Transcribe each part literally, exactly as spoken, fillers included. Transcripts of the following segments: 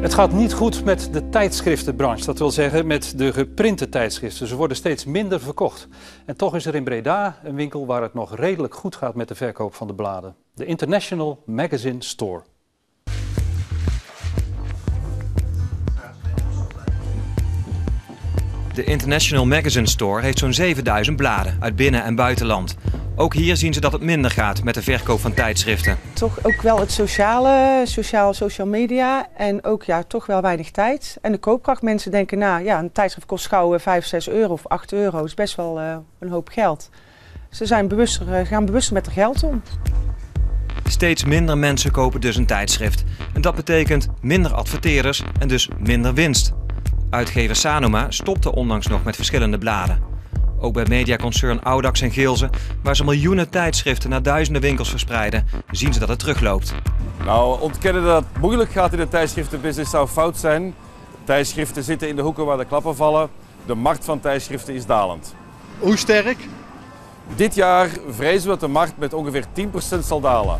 Het gaat niet goed met de tijdschriftenbranche, dat wil zeggen met de geprinte tijdschriften. Ze worden steeds minder verkocht. En toch is er in Breda een winkel waar het nog redelijk goed gaat met de verkoop van de bladen. De International Magazine Store. De International Magazine Store heeft zo'n zevenduizend bladen uit binnen- en buitenland. Ook hier zien ze dat het minder gaat met de verkoop van tijdschriften. Toch ook wel het sociale, sociaal, social media en ook ja, toch wel weinig tijd. En de koopkracht, mensen denken nou ja, een tijdschrift kost gauw vijf, zes euro of acht euro, is best wel uh, een hoop geld. Ze zijn bewuster, gaan bewuster met hun geld om. Steeds minder mensen kopen dus een tijdschrift. En dat betekent minder adverteerders en dus minder winst. Uitgever Sanoma stopte onlangs nog met verschillende bladen. Ook bij mediaconcern Audax en Geelze, waar ze miljoenen tijdschriften naar duizenden winkels verspreiden, zien ze dat het terugloopt. Nou, ontkennen dat het moeilijk gaat in de tijdschriftenbusiness zou fout zijn. Tijdschriften zitten in de hoeken waar de klappen vallen. De markt van tijdschriften is dalend. Hoe sterk? Dit jaar vrezen we dat de markt met ongeveer tien procent zal dalen.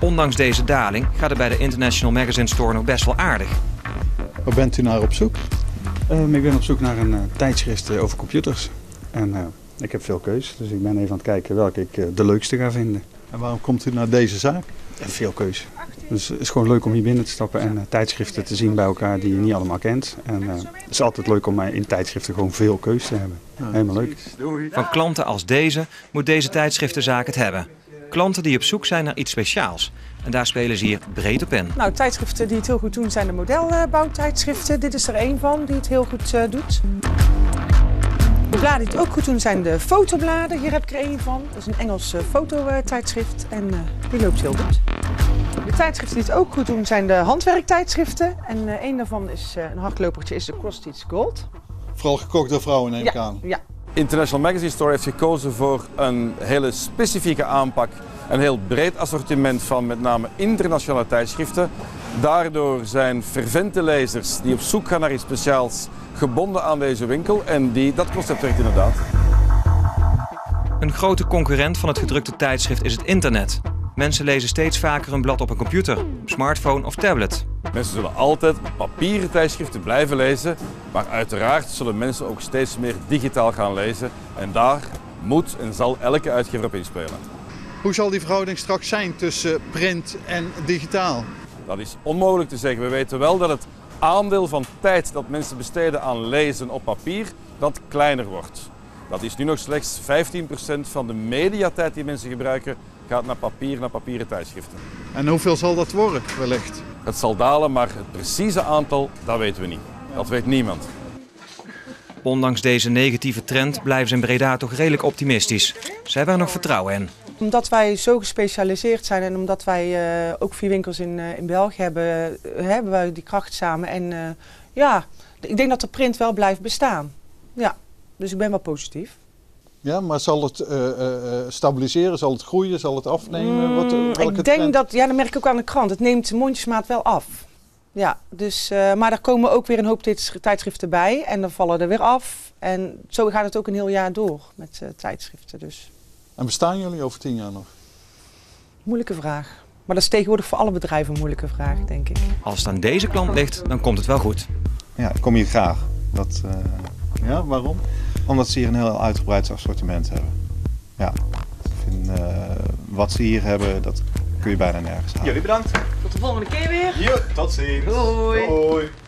Ondanks deze daling gaat het bij de International Magazine Store nog best wel aardig. Waar bent u naar op zoek? Um, ik ben op zoek naar een uh, tijdschrift uh, over computers. En uh, ik heb veel keus, dus ik ben even aan het kijken welke ik uh, de leukste ga vinden. En waarom komt u naar deze zaak? En veel keus. Dus het is gewoon leuk om hier binnen te stappen en uh, tijdschriften te zien bij elkaar die je niet allemaal kent. En uh, het is altijd leuk om uh, in tijdschriften gewoon veel keus te hebben. Helemaal leuk. Van klanten als deze moet deze tijdschriftenzaak het hebben. Klanten die op zoek zijn naar iets speciaals. En daar spelen ze hier breed op in. Nou, tijdschriften die het heel goed doen zijn de modelbouwtijdschriften. Dit is er één van die het heel goed uh, doet. De bladen die het ook goed doen zijn de fotobladen. Hier heb ik er één van. Dat is een Engelse fototijdschrift en uh, die loopt heel goed. De tijdschriften die het ook goed doen zijn de handwerktijdschriften. En uh, één daarvan is uh, een hardlopertje, is de Cross-teach Gold. Vooral gekocht door vrouwen, neem ik ja, aan. Ja. International Magazine Store heeft gekozen voor een hele specifieke aanpak. Een heel breed assortiment van met name internationale tijdschriften. Daardoor zijn fervente lezers die op zoek gaan naar iets speciaals gebonden aan deze winkel. En die, dat concept werkt inderdaad. Een grote concurrent van het gedrukte tijdschrift is het internet. Mensen lezen steeds vaker een blad op een computer, smartphone of tablet. Mensen zullen altijd papieren tijdschriften blijven lezen. Maar uiteraard zullen mensen ook steeds meer digitaal gaan lezen. En daar moet en zal elke uitgever op inspelen. Hoe zal die verhouding straks zijn tussen print en digitaal? Dat is onmogelijk te zeggen. We weten wel dat het aandeel van tijd dat mensen besteden aan lezen op papier, dat kleiner wordt. Dat is nu nog slechts vijftien procent van de mediatijd die mensen gebruiken, gaat naar papier, naar papieren tijdschriften. En hoeveel zal dat worden wellicht? Het zal dalen, maar het precieze aantal, dat weten we niet. Dat weet niemand. Ondanks deze negatieve trend blijven ze in Breda toch redelijk optimistisch. Ze hebben er nog vertrouwen in. Omdat wij zo gespecialiseerd zijn en omdat wij uh, ook vier winkels in, uh, in België hebben, uh, hebben wij die kracht samen. En uh, ja, ik denk dat de print wel blijft bestaan. Ja, dus ik ben wel positief. Ja, maar zal het uh, uh, stabiliseren, zal het groeien, zal het afnemen? Mm, Wat, welke ik denk trend? dat, ja, dat merk ik ook aan de krant, het neemt mondjesmaat wel af. Ja, dus, uh, maar er komen ook weer een hoop tijdschriften bij en dan vallen er weer af. En zo gaat het ook een heel jaar door met uh, tijdschriften dus. En bestaan jullie over tien jaar nog? Moeilijke vraag. Maar dat is tegenwoordig voor alle bedrijven een moeilijke vraag, denk ik. Als het aan deze klant ligt, dan komt het wel goed. Ja, ik kom hier graag. Dat, uh... ja, waarom? Omdat ze hier een heel uitgebreid assortiment hebben. Ja, ik vind uh, wat ze hier hebben, dat kun je bijna nergens halen. Jullie bedankt. Tot de volgende keer weer. Ja, tot ziens. Doei. Doei.